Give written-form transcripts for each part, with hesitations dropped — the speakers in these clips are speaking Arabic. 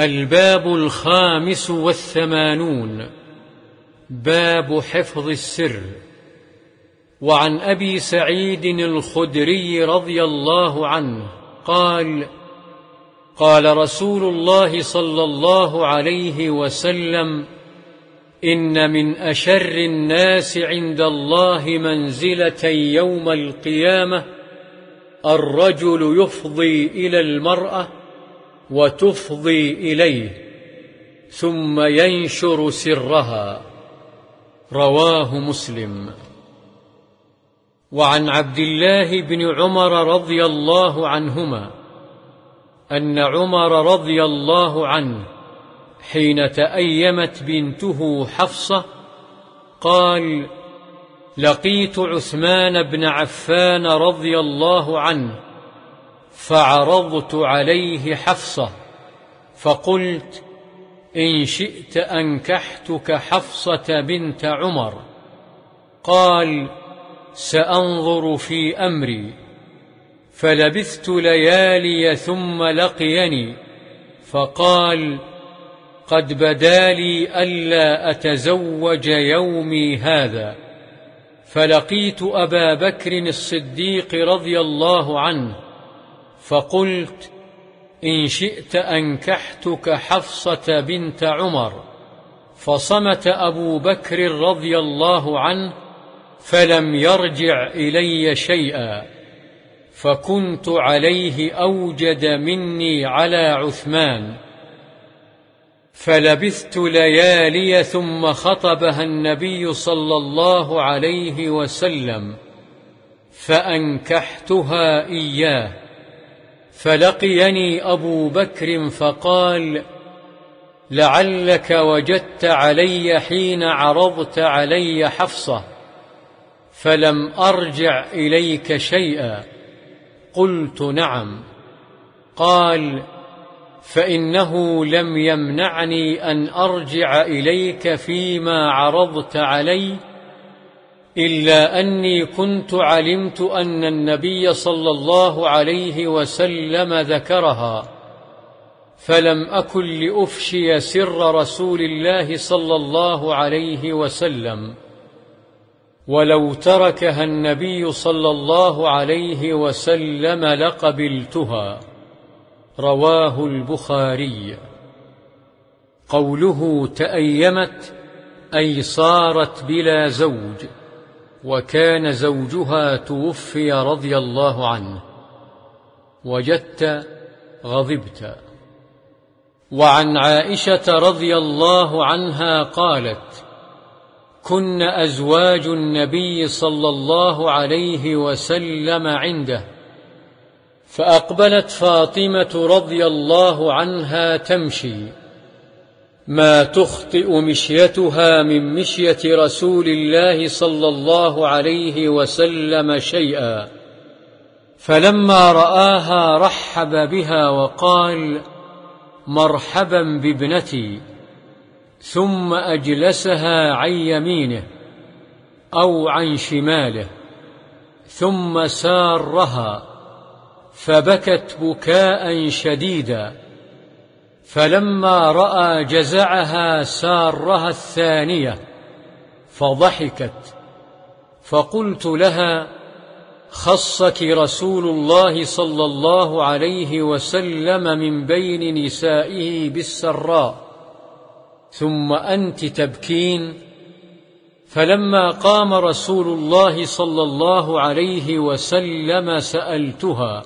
الباب الخامس والثمانون. باب حفظ السر. وعن أبي سعيد الخدري رضي الله عنه قال: قال رسول الله صلى الله عليه وسلم: إن من أشر الناس عند الله منزلة يوم القيامة الرجل يفضي إلى المرأة وتفضي إليه ثم ينشر سرها. رواه مسلم. وعن عبد الله بن عمر رضي الله عنهما أن عمر رضي الله عنه حين تأيمت بنته حفصة قال: لقيت عثمان بن عفان رضي الله عنه فعرضت عليه حفصة فقلت: إن شئت أنكحتك حفصة بنت عمر. قال: سأنظر في أمري. فلبثت ليالي ثم لقيني فقال: قد بدا لي ألا أتزوج يومي هذا. فلقيت أبا بكر الصديق رضي الله عنه فقلت: إن شئت أنكحتك حفصة بنت عمر. فصمت أبو بكر رضي الله عنه فلم يرجع إلي شيئا، فكنت عليه أوجد مني على عثمان. فلبثت ليالي ثم خطبها النبي صلى الله عليه وسلم فأنكحتها إياه. فلقيني أبو بكر فقال: لعلك وجدت علي حين عرضت علي حفصة فلم أرجع إليك شيئا. قلت: نعم. قال: فإنه لم يمنعني أن أرجع إليك فيما عرضت علي، إلا أني كنت علمت أن النبي صلى الله عليه وسلم ذكرها، فلم أكن لأفشي سر رسول الله صلى الله عليه وسلم، ولو تركها النبي صلى الله عليه وسلم لقبلتها. رواه البخاري. قوله تأيمت أي صارت بلا زوج، وكان زوجها توفي رضي الله عنه. وجدت غضبت. وعن عائشة رضي الله عنها قالت: كن أزواج النبي صلى الله عليه وسلم عنده، فأقبلت فاطمة رضي الله عنها تمشي، ما تخطئ مشيتها من مشية رسول الله صلى الله عليه وسلم شيئا، فلما رآها رحب بها وقال: مرحبا بابنتي، ثم أجلسها عن يمينه أو عن شماله، ثم سارها فبكت بكاء شديدا، فلما رأى جزعها سارها الثانية فضحكت. فقلت لها: خصك رسول الله صلى الله عليه وسلم من بين نسائه بالسراء، ثم أنت تبكين. فلما قام رسول الله صلى الله عليه وسلم سألتها: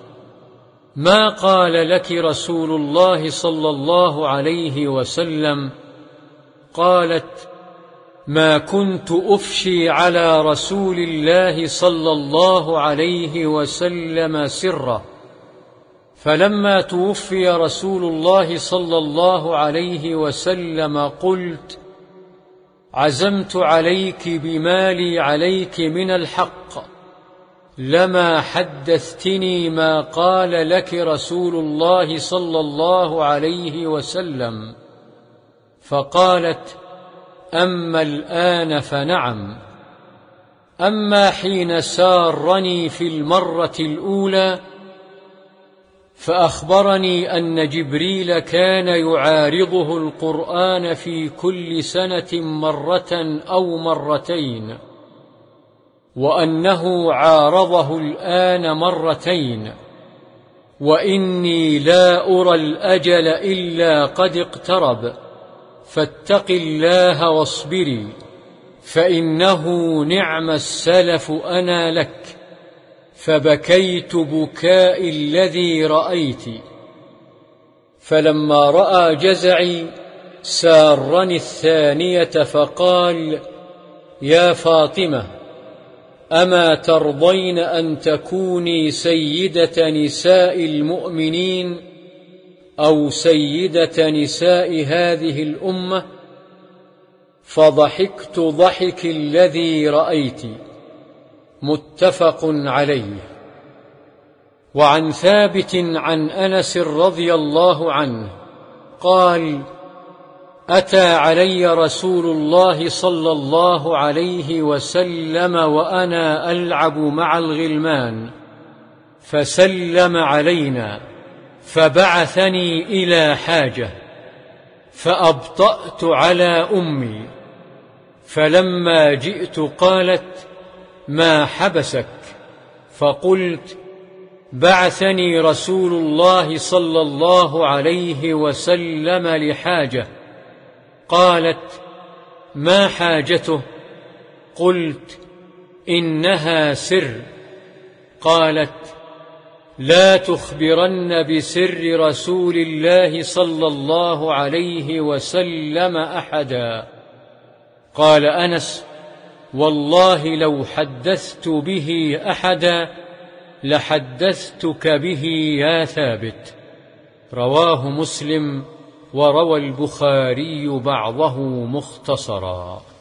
ما قال لك رسول الله صلى الله عليه وسلم؟ قالت: ما كنت أفشي على رسول الله صلى الله عليه وسلم سره، فلما توفي رسول الله صلى الله عليه وسلم قلت: عزمت عليك بما لي عليك من الحق، لما حدثتني ما قال لك رسول الله صلى الله عليه وسلم. فقالت: أما الآن فنعم، أما حين سارني في المرة الأولى فأخبرني أن جبريل كان يعارضه القرآن في كل سنة مرة أو مرتين، وأنه عارضه الآن مرتين، وإني لا أرى الأجل إلا قد اقترب، فاتق الله واصبري، فإنه نعم السلف أنا لك. فبكيت بكاء الذي رأيت، فلما رأى جزعي سارني الثانية فقال: يا فاطمة، أما ترضين أن تكوني سيدة نساء المؤمنين أو سيدة نساء هذه الأمة؟ فضحكت ضحك الذي رأيت. متفق عليه. وعن ثابت عن أنس رضي الله عنه قال: أتى علي رسول الله صلى الله عليه وسلم وأنا ألعب مع الغلمان، فسلم علينا، فبعثني إلى حاجة، فأبطأت على أمي، فلما جئت قالت: ما حبسك؟ فقلت: بعثني رسول الله صلى الله عليه وسلم لحاجة. قالت: ما حاجته؟ قلت: إنها سر. قالت: لا تخبرن بسر رسول الله صلى الله عليه وسلم أحدا. قال أنس: والله لو حدثت به أحدا لحدثتك به يا ثابت. رواه مسلم، وروى البخاري بعضه مختصرا.